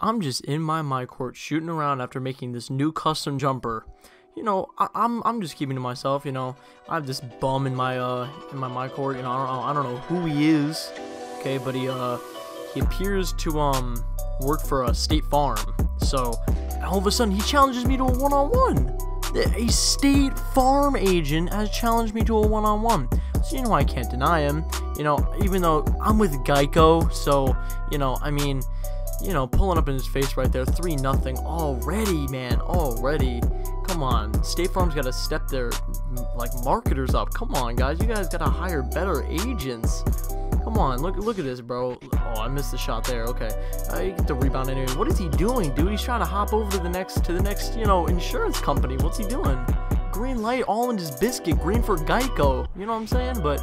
I'm just in my court shooting around after making this new custom jumper. You know, I'm just keeping to myself. You know, I have this bum in my court. You know, I don't know who he is. Okay, but he appears to work for a State Farm. So all of a sudden he challenges me to a one-on-one. A State Farm agent has challenged me to a one-on-one. So you know I can't deny him. You know, even though I'm with Geico, so you know, I mean, you know, pulling up in his face right there, 3-0 already, man, already. Come on, State Farm's got to step their like marketers up. Come on, guys, you guys got to hire better agents. Come on, look at this, bro. Oh, I missed the shot there. Okay, you get the rebound anyway. What is he doing, dude? He's trying to hop over to the next you know, insurance company. What's he doing? Green light, all in his biscuit. Green for Geico. You know what I'm saying? But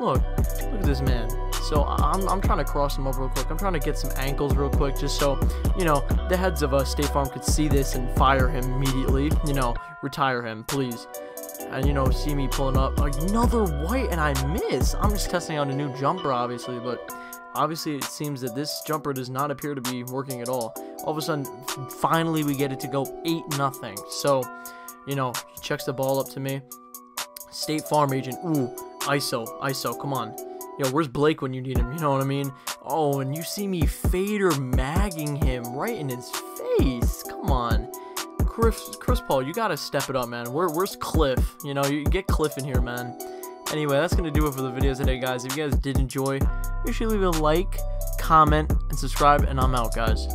look at this man. So I'm trying to cross him up real quick. I'm trying to get some ankles real quick, just so you know the heads of State Farm could see this and fire him immediately. You know, retire him, please. And you know, see me pulling up another white, and I miss. I'm just testing out a new jumper, obviously, but obviously it seems that this jumper does not appear to be working at all. All of a sudden, finally we get it to go 8-0. So, you know, he checks the ball up to me. State Farm agent. Ooh, ISO. Come on. Yo, where's Blake when you need him? You know what I mean? Oh, and you see me fader magging him right in his face. Come on. Chris Paul, you gotta step it up, man. Where's Cliff? You know, you get Cliff in here, man. Anyway, that's gonna do it for the video today, guys. If you guys did enjoy, make sure you leave a like, comment, and subscribe, and I'm out, guys.